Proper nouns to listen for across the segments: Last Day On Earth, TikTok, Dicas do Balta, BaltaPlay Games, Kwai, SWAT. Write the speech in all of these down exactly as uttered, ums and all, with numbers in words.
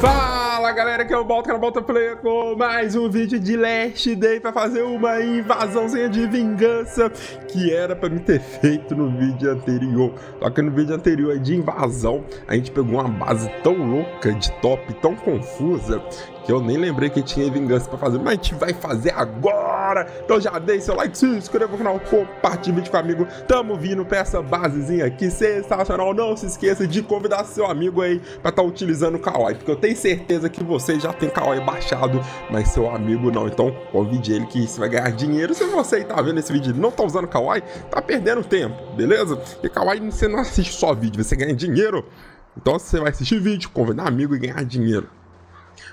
Fala galera, aqui é o Balta, no BaltaPlay, com mais um vídeo de Last Day pra fazer uma invasãozinha de vingança que era pra me ter feito no vídeo anterior. Só que no vídeo anterior de invasão, a gente pegou uma base tão louca, de top, tão confusa, que eu nem lembrei que tinha vingança pra fazer, mas a gente vai fazer agora! Então já deixa seu like, se inscreva no canal, compartilha o vídeo com o amigo, tamo vindo pra essa basezinha aqui, sensacional! Não se esqueça de convidar seu amigo aí pra tá utilizando o Kwai, porque eu tenho certeza que você já tem Kwai baixado, mas seu amigo não, então convide ele que você vai ganhar dinheiro. Se você tá vendo esse vídeo e não tá usando Kwai, tá perdendo tempo, beleza? Porque Kwai você não assiste só vídeo, você ganha dinheiro, então você vai assistir vídeo, convidar amigo e ganhar dinheiro.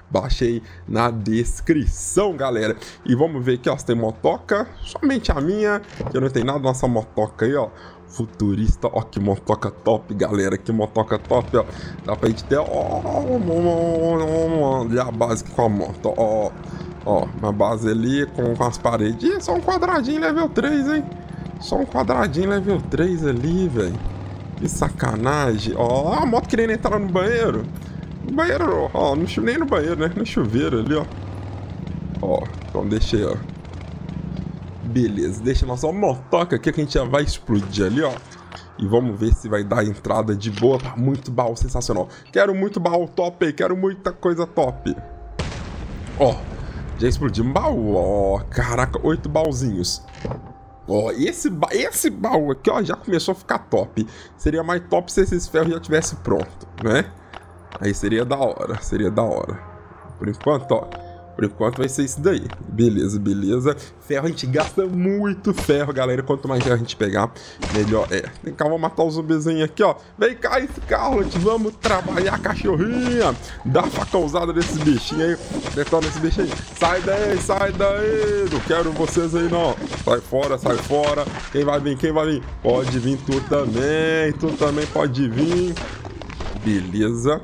Baixei na descrição, galera. E vamos ver aqui, ó, se tem motoca. Somente a minha, que eu não tenho nada. Nossa motoca aí, ó, futurista. Ó, que motoca top, galera. Que motoca top, ó. Dá pra gente ter, ó, olha a base com a moto, ó. Ó, uma base ali com, com as paredes. Ih, só um quadradinho level três, hein. Só um quadradinho level três ali, velho. Que sacanagem. Ó, a moto querendo entrar no banheiro. No banheiro, ó, não, nem no banheiro, né? No chuveiro ali, ó. Ó, então deixei, ó. Beleza, deixa nossa motoca aqui que a gente já vai explodir ali, ó. E vamos ver se vai dar entrada de boa. Tá muito baú, sensacional. Quero muito baú top aí, quero muita coisa top. Ó, já explodiu um baú, ó. Caraca, oito baúzinhos. Ó, esse, ba esse baú aqui, ó, já começou a ficar top. Seria mais top se esses ferros já tivessem pronto, né? Aí seria da hora, seria da hora. Por enquanto, ó, por enquanto vai ser isso daí. Beleza, beleza. Ferro, a gente gasta muito ferro, galera. Quanto mais ferro a gente pegar, melhor é. Vem cá, vou matar os zumbizinhos aqui, ó. Vem cá, Scarlet, vamos trabalhar, cachorrinha. Dá a facãozada desses bichinhos aí. Detona esse bicho aí. Sai daí, sai daí. Não quero vocês aí, não. Sai fora, sai fora. Quem vai vir, quem vai vir? Pode vir tu também. Tu também pode vir. Beleza.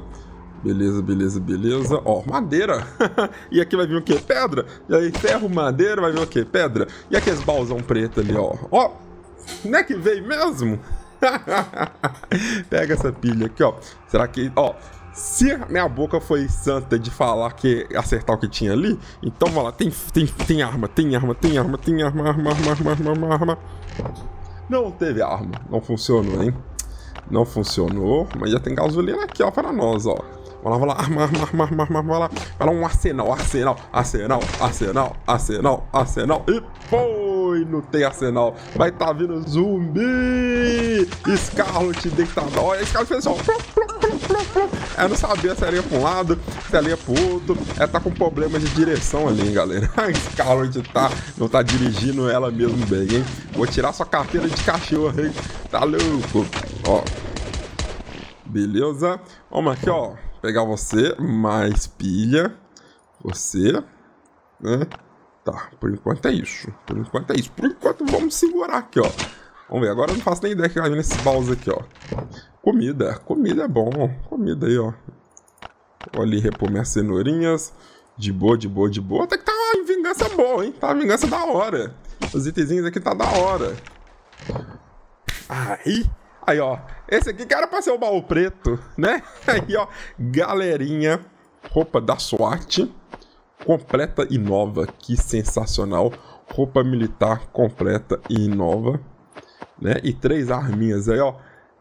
Beleza, beleza, beleza. Ó, madeira. E aqui vai vir o quê? Pedra. E aí, ferro, madeira, vai vir o quê? Pedra. E aqueles baúzão preto ali, ó. Ó, não é que veio mesmo? Pega essa pilha aqui, ó. Será que... Ó, se a minha boca foi santa de falar que... Acertar o que tinha ali, então, vamos lá. Tem, tem, tem arma, tem arma, tem arma, tem arma, arma, arma, arma, arma, arma, arma. Não teve arma. Não funcionou, hein? Não funcionou. Mas já tem gasolina aqui, ó, para nós, ó. Vamos lá, vamos lá, arma, arma, arma, arma, arma, lá. Vai lá um arsenal, arsenal, arsenal, arsenal, arsenal, arsenal. E foi, não tem arsenal. Vai tá vindo zumbi. Scarlet deitado. Olha, Scarlet fez assim, ó. Eu não sabia se ela ia pra um lado, se ela ia pro outro. Ela tá com problema de direção ali, hein, galera. A Scarlet tá, não tá dirigindo ela mesmo bem, hein. Vou tirar sua carteira de cachorro, hein. Tá louco. Ó. Beleza. Vamos aqui, ó. Pegar você, mais pilha. Você, né? Tá, por enquanto é isso. Por enquanto é isso. Por enquanto vamos segurar aqui, ó. Vamos ver, agora eu não faço nem ideia que vai vir nesses baús aqui, ó. Comida, comida é bom. Comida aí, ó. Vou ali repor minhas cenourinhas. De boa, de boa, de boa. Até que tá uma vingança boa, hein? Tá uma vingança da hora. Os itenzinhos aqui tá da hora. Aí... Aí, ó, esse aqui que era pra ser o baú preto, né? Aí, ó, galerinha, roupa da SWAT, completa e nova, que sensacional. Roupa militar completa e nova, né? E três arminhas aí, ó.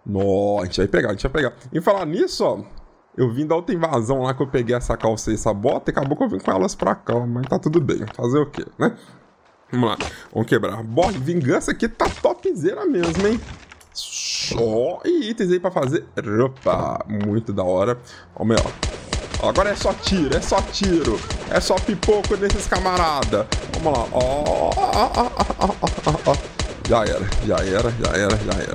Nossa, a gente vai pegar, a gente vai pegar. E falar nisso, ó, eu vim da outra invasão lá que eu peguei essa calça e essa bota e acabou que eu vim com elas pra cá, mas tá tudo bem, fazer o quê, né? Vamos lá, vamos quebrar. Bom, vingança aqui tá topzera mesmo, hein? Só e itens aí pra fazer. Opa, muito da hora. Ó, meu. Agora é só tiro, é só tiro. É só pipoco desses camarada. Vamos lá. Ó, ó, ó, ó, ó, ó. Já era, já era, já era, já era.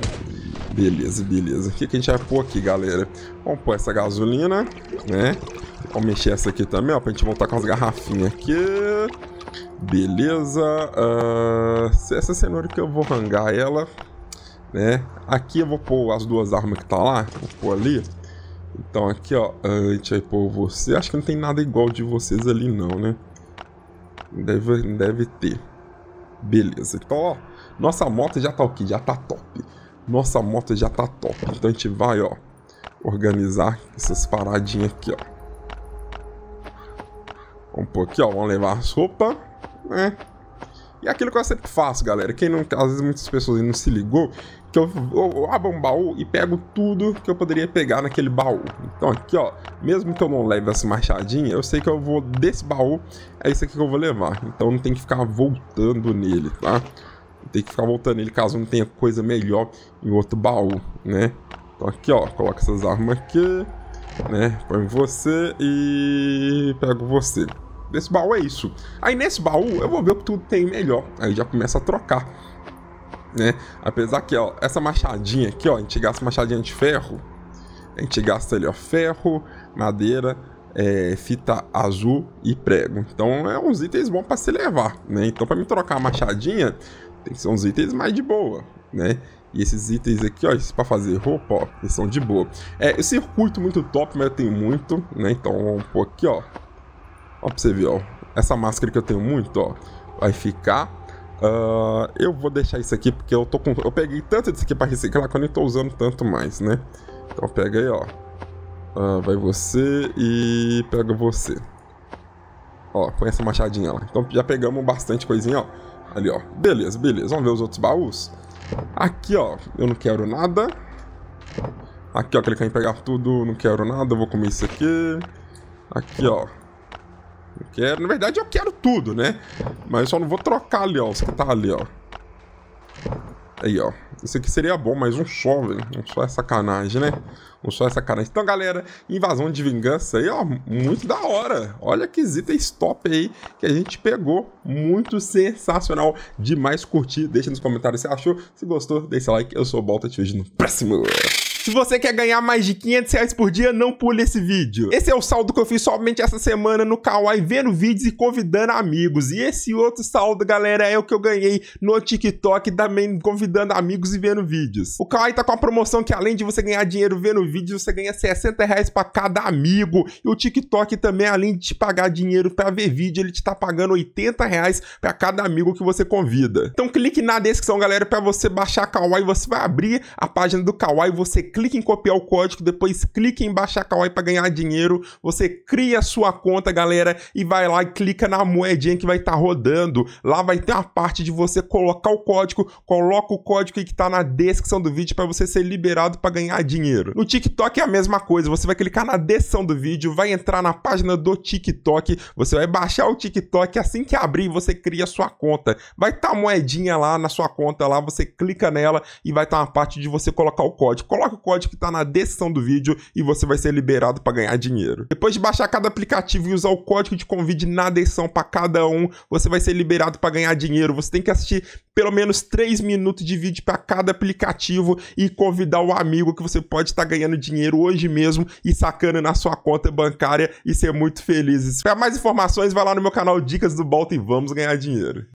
Beleza, beleza. O que, que a gente vai pôr aqui, galera? Vamos pôr essa gasolina, né? Vamos mexer essa aqui também, ó. Pra gente voltar com as garrafinhas aqui. Beleza. Uh, essa cenoura que eu vou rangar ela. Né? Aqui eu vou pôr as duas armas que tá lá. Vou pôr ali. Então aqui, ó, a gente vai pôr você. Acho que não tem nada igual de vocês ali não, né? Deve, deve ter. Beleza. Então, ó, nossa moto já tá aqui, já tá top. Nossa moto já tá top. Então a gente vai, ó, organizar essas paradinhas aqui, ó. Um pouquinho, ó, vamos levar as roupas, né? E aquilo que eu sempre faço, galera. Quem não, às vezes muitas pessoas não se ligou, que eu, eu, eu abro um baú e pego tudo que eu poderia pegar naquele baú. Então aqui, ó, mesmo que eu não leve essa machadinha, eu sei que eu vou desse baú, é isso aqui que eu vou levar. Então não tem que ficar voltando nele, tá? Não tem que ficar voltando nele caso não tenha coisa melhor em outro baú, né? Então aqui, ó, coloca essas armas aqui, né? Põe você e pego você. Nesse baú é isso. Aí nesse baú eu vou ver o que tudo tem melhor. Aí já começa a trocar, né? Apesar que, ó, essa machadinha aqui, ó, a gente gasta machadinha de ferro. A gente gasta ali, ó, ferro, madeira, é, fita azul e prego. Então é uns itens bons pra se levar, né? Então pra mim trocar a machadinha tem que ser uns itens mais de boa, né? E esses itens aqui, ó, esses pra fazer roupa, ó, eles são de boa. É, o circuito muito top, mas eu tenho muito, né? Então vamos pôr aqui, ó. Ó, pra você ver, ó, essa máscara que eu tenho muito, ó, vai ficar. Uh, eu vou deixar isso aqui porque eu tô com... Eu peguei tanto disso aqui pra reciclar que eu nem tô usando tanto mais, né? Então pega aí, ó. Uh, vai você e pega você. Ó, com essa machadinha lá. Então já pegamos bastante coisinha, ó. Ali, ó. Beleza, beleza. Vamos ver os outros baús. Aqui, ó, eu não quero nada. Aqui, ó, clicar em pegar tudo, não quero nada. Eu vou comer isso aqui. Aqui, ó. Eu quero, na verdade eu quero tudo, né? Mas eu só não vou trocar ali, ó, os que tá ali, ó. Aí, ó, isso aqui seria bom, mas um só, velho. Um só é sacanagem, né? Um só é sacanagem. Então, galera, invasão de vingança aí, ó, muito da hora. Olha que itens top aí que a gente pegou. Muito sensacional. Demais curtir. Deixa nos comentários se achou. Se gostou, deixa o like. Eu sou o Balta, te vejo no próximo. Se você quer ganhar mais de quinhentos reais por dia, não pule esse vídeo. Esse é o saldo que eu fiz somente essa semana no Kwai, vendo vídeos e convidando amigos. E esse outro saldo, galera, é o que eu ganhei no TikTok, também convidando amigos e vendo vídeos. O Kwai tá com a promoção que, além de você ganhar dinheiro vendo vídeos, você ganha sessenta reais pra cada amigo. E o TikTok também, além de te pagar dinheiro pra ver vídeo, ele te tá pagando oitenta reais pra cada amigo que você convida. Então clique na descrição, galera, pra você baixar a Kwai. Você vai abrir a página do Kwai, você clique em copiar o código, depois clique em baixar Kwai para ganhar dinheiro. Você cria a sua conta, galera, e vai lá e clica na moedinha que vai estar tá rodando. Lá vai ter uma parte de você colocar o código. Coloca o código aí que tá na descrição do vídeo para você ser liberado para ganhar dinheiro. No TikTok é a mesma coisa. Você vai clicar na descrição do vídeo, vai entrar na página do TikTok, você vai baixar o TikTok. Assim que abrir, você cria a sua conta. Vai estar tá a moedinha lá na sua conta lá, você clica nela e vai estar tá uma parte de você colocar o código. Coloca o código que tá na descrição do vídeo e você vai ser liberado para ganhar dinheiro. Depois de baixar cada aplicativo e usar o código de convite na descrição para cada um, você vai ser liberado para ganhar dinheiro. Você tem que assistir pelo menos três minutos de vídeo para cada aplicativo e convidar o amigo que você pode estar tá ganhando dinheiro hoje mesmo e sacando na sua conta bancária e ser muito feliz. Para mais informações, vai lá no meu canal Dicas do Balta e vamos ganhar dinheiro.